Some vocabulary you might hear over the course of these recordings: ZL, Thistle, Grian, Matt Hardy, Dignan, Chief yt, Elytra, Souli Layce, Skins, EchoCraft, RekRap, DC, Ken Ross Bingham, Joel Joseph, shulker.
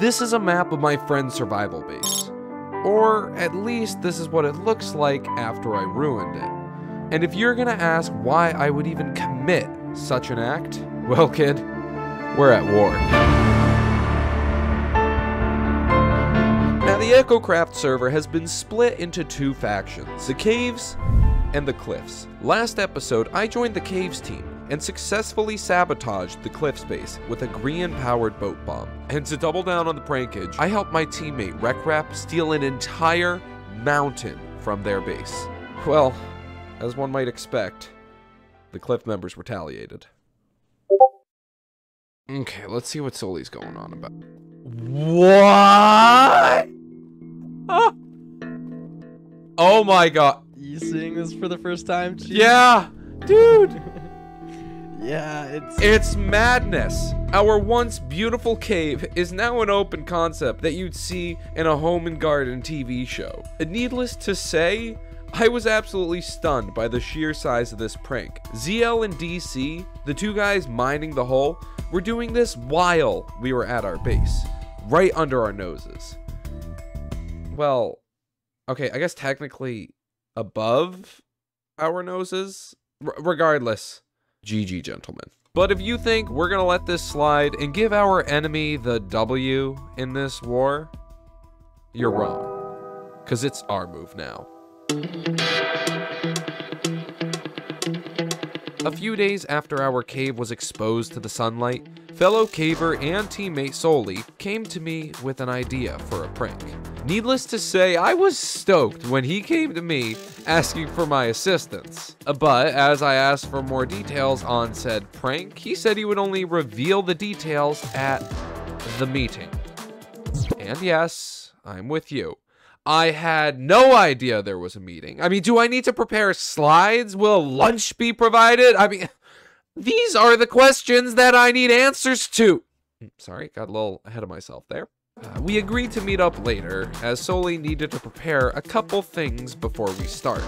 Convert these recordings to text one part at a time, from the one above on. This is a map of my friend's survival base. Or at least this is what it looks like after I ruined it. And if you're gonna ask why I would even commit such an act, well kid, we're at war. Now the EchoCraft server has been split into two factions, the caves and the cliffs. Last episode, I joined the caves team and successfully sabotaged the cliffs base with a Grian powered boat bomb. And to double down on the prankage, I helped my teammate RekRap steal an entire mountain from their base. Well, as one might expect, the cliff members retaliated. Okay, let's see what Souli's going on about. What? Oh. Oh my god. You seeing this for the first time? Chief? Yeah, dude. Yeah, it's madness. Our once beautiful cave is now an open concept that you'd see in a home and garden TV show. And needless to say, I was absolutely stunned by the sheer size of this prank. ZL and DC, the two guys mining the hole, were doing this while we were at our base, right under our noses. Well, okay, I guess technically above our noses. Regardless, GG, gentlemen. But if you think we're gonna let this slide and give our enemy the W in this war, you're wrong, because it's our move now. A few days after our cave was exposed to the sunlight, fellow caver and teammate Souli came to me with an idea for a prank. Needless to say, I was stoked when he came to me asking for my assistance. But as I asked for more details on said prank, he said he would only reveal the details at the meeting. And yes, I'm with you. I had no idea there was a meeting. I mean, do I need to prepare slides? Will lunch be provided? I mean, these are the questions that I need answers to. Sorry, got a little ahead of myself there. We agreed to meet up later, as Souli needed to prepare a couple things before we start.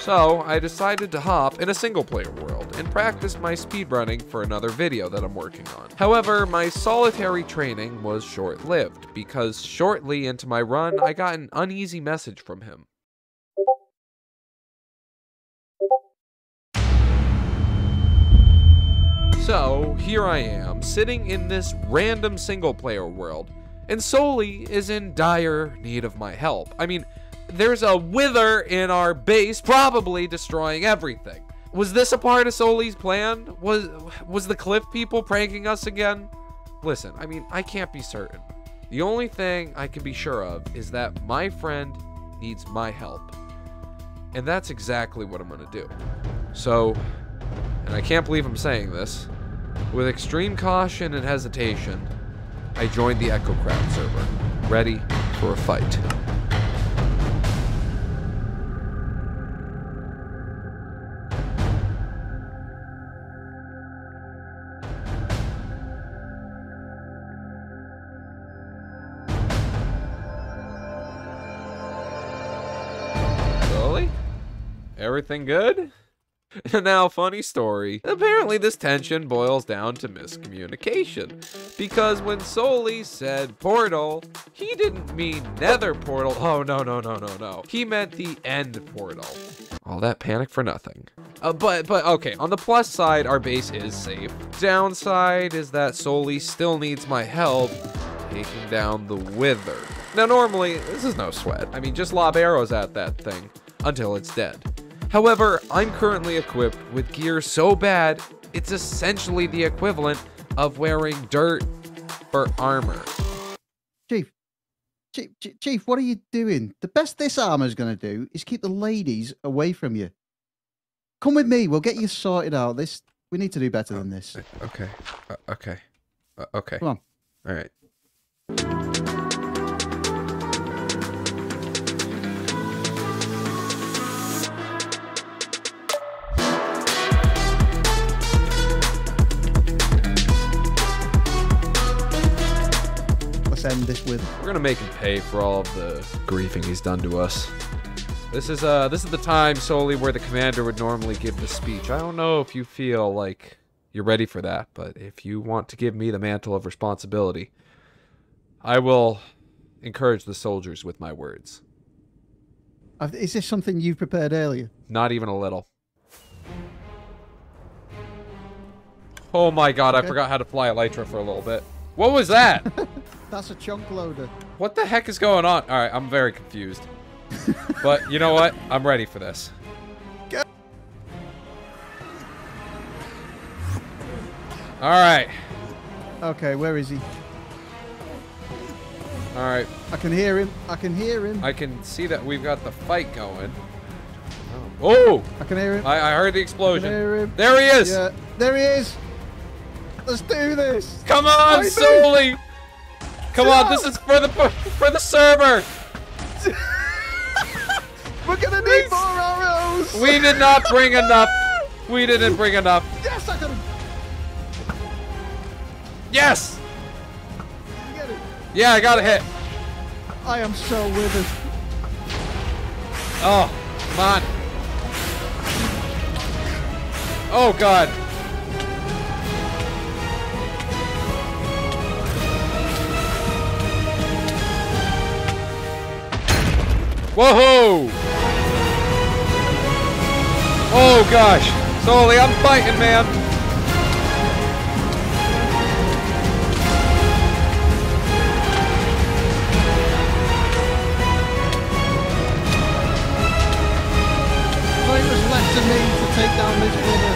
So I decided to hop in a single-player world and practice my speedrunning for another video that I'm working on. However, my solitary training was short-lived, because shortly into my run, I got an uneasy message from him. So here I am, sitting in this random single-player world, and Souli is in dire need of my help. I mean, there's a wither in our base, probably destroying everything. Was this a part of Souli's plan? Was the cliff people pranking us again? Listen, I mean, I can't be certain. The only thing I can be sure of is that my friend needs my help. And that's exactly what I'm gonna do. So, and I can't believe I'm saying this, with extreme caution and hesitation, I joined the EchoCraft server, ready for a fight. Souli? Everything good? Now, funny story, apparently this tension boils down to miscommunication, because when Souli said portal, he didn't mean nether portal. Oh, no. He meant the end portal. All that panic for nothing. But okay, on the plus side, our base is safe. Downside is that Souli still needs my help taking down the wither. Now, normally, this is no sweat. I mean, just lob arrows at that thing until it's dead. However, I'm currently equipped with gear so bad, it's essentially the equivalent of wearing dirt for armor. Chief, what are you doing? The best this armor's gonna do is keep the ladies away from you. Come with me, we'll get you sorted out. We need to do better than this. Okay, okay. Come on. All right. End this with. We're gonna make him pay for all of the griefing he's done to us. This is the time solely where the commander would normally give the speech. I don't know if you feel like you're ready for that, but if you want to give me the mantle of responsibility, I will encourage the soldiers with my words. Is this something you've prepared earlier? Not even a little. Oh my god, okay. I forgot how to fly Elytra for a little bit. What was that? That's a chunk loader. What the heck is going on? Alright, I'm very confused. But you know what? I'm ready for this. Go. Alright. Okay, where is he? Alright. I can hear him. I can hear him. I can see that we've got the fight going. Oh! I can hear him. I heard the explosion. I can hear him. There he is! Yeah. There he is! Let's do this! Come on, Souli! Come on, this is for the server! We're gonna need more arrows! We did not bring enough! We didn't bring enough! Yes, I got him! Yes! You get it? Yeah, I got a hit! I am so withered. Oh, come on. Oh, God. Whoa! Oh, gosh. Souli, I'm fighting, man. What was left to me to take down this winner?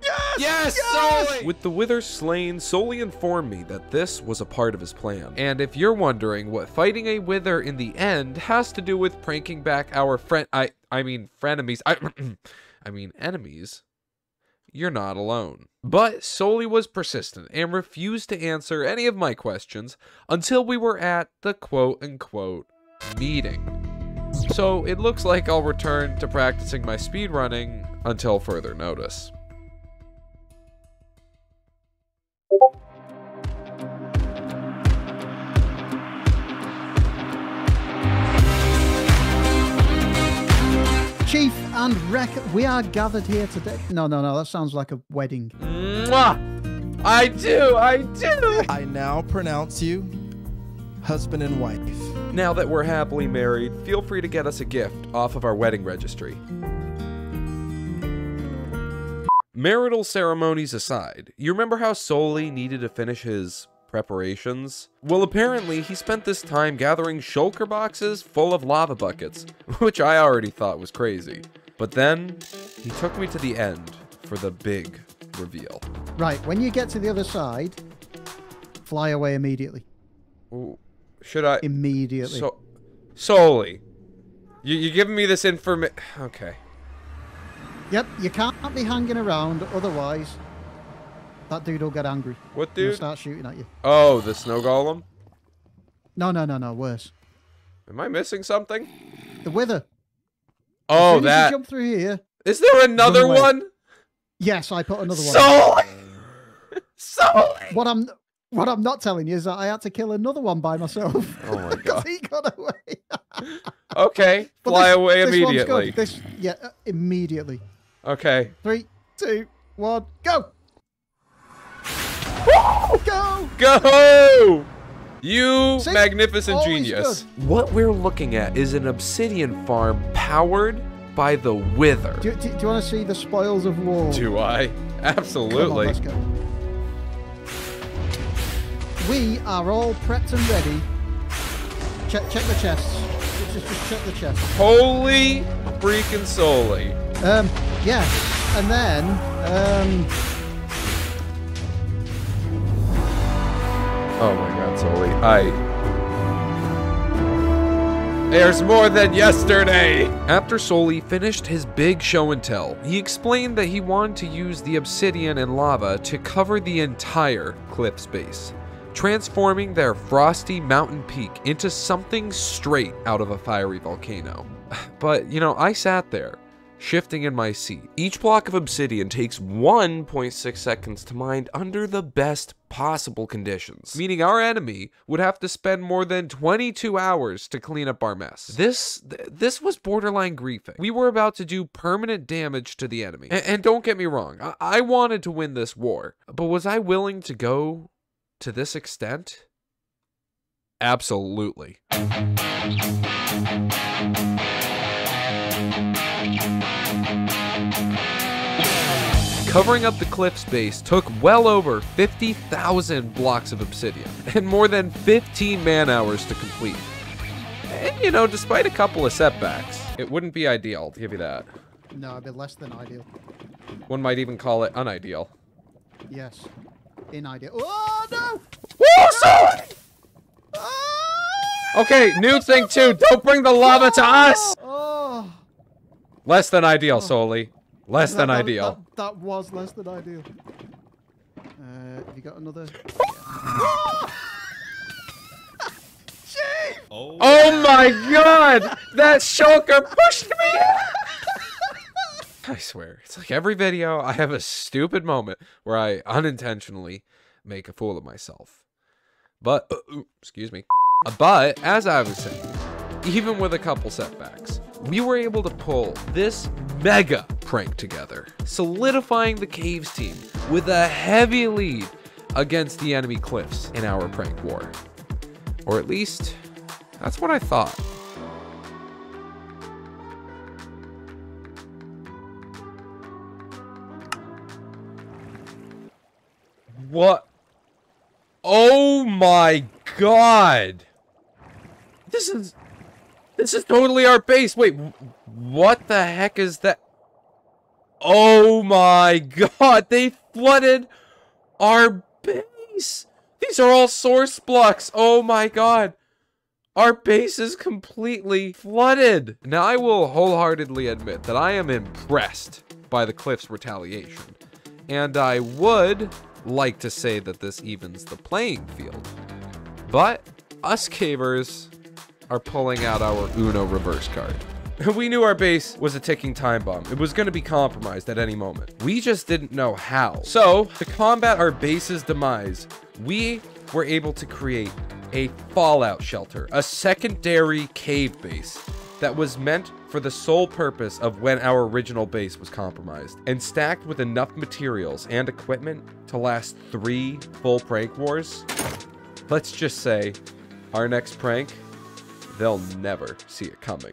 Yes! Yes, yes! Souli! With the wither slain, Souli informed me that this was a part of his plan. And if you're wondering what fighting a wither in the end has to do with pranking back our enemies, you're not alone. But Souli was persistent and refused to answer any of my questions until we were at the quote-unquote meeting. So it looks like I'll return to practicing my speedrunning until further notice. Chief and Rek, we are gathered here today. No, no, no, that sounds like a wedding. Mwah! I do, I do! I now pronounce you husband and wife. Now that we're happily married, feel free to get us a gift off of our wedding registry. Marital ceremonies aside, you remember how Souli needed to finish his preparations? Well, apparently he spent this time gathering shulker boxes full of lava buckets, which I already thought was crazy. But then he took me to the end for the big reveal. Right, when you get to the other side, fly away immediately. Ooh. Should I? Immediately. So, Souli, you're giving me this information. Okay. Yep, you can't be hanging around, otherwise that dude will get angry. What dude? He'll start shooting at you. Oh, the snow golem? No, no, no, no, worse. Am I missing something? The wither. Oh, that. You jump through here. Is there another one? Yes, I put another one. Souli! Souli! What I'm not telling you is that I had to kill another one by myself. Oh my god! He got away. Okay, fly away immediately. This, yeah, immediately. Okay. 3, 2, 1, go! Woo! Go! Go! You see? Magnificent always genius! Good. What we're looking at is an obsidian farm powered by the wither. Do you want to see the spoils of war? Do I? Absolutely. Come on, let's go. We are all prepped and ready. Check the chests. Just check the chests. Holy freaking Souli. Yeah. And then, oh my god, Souli. There's more than yesterday! After Souli finished his big show and tell, he explained that he wanted to use the obsidian and lava to cover the entire cliff space, transforming their frosty mountain peak into something straight out of a fiery volcano. But, you know, I sat there, shifting in my seat. Each block of obsidian takes 1.6 seconds to mine under the best possible conditions, meaning our enemy would have to spend more than 22 hours to clean up our mess. This was borderline griefing. We were about to do permanent damage to the enemy. And don't get me wrong, I wanted to win this war, but was I willing to go to this extent? Absolutely. Covering up the cliff space took well over 50,000 blocks of obsidian and more than 15 man-hours to complete. And you know, despite a couple of setbacks, it wouldn't be ideal, I'll give you that. No, a bit less than ideal. One might even call it unideal. Yes, unideal. Oh no! Whoa, sorry! Oh, okay, new thing too, don't bring the lava to us! Oh. Less than ideal, Souli. Less than ideal. That was less than ideal. Have you got another? Shame! Oh my god! That shulker pushed me! I swear, it's like every video, I have a stupid moment where I unintentionally make a fool of myself. But, excuse me. But, as I was saying, even with a couple setbacks, we were able to pull this mega prank together, solidifying the caves team with a heavy lead against the enemy cliffs in our prank war. Or at least, that's what I thought. What? Oh my god! This is totally our base. Wait, what the heck is that? Oh my god, they flooded our base. These are all source blocks. Oh my god. Our base is completely flooded. Now, I will wholeheartedly admit that I am impressed by the cliff's retaliation. And I would like to say that this evens the playing field. But us cavers are pulling out our Uno reverse card. We knew our base was a ticking time bomb. It was going to be compromised at any moment. We just didn't know how. So, to combat our base's demise, we were able to create a fallout shelter, a secondary cave base that was meant for the sole purpose of when our original base was compromised, and stacked with enough materials and equipment to last 3 full prank wars. Let's just say, our next prank, they'll never see it coming.